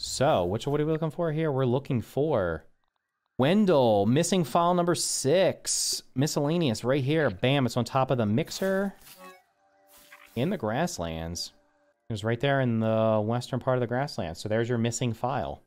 So, what are we looking for here? We're looking for Wendell, missing file number 6. Miscellaneous right here. Bam, it's on top of the mixer. In the grasslands. It was right there in the western part of the grasslands. So there's your missing file.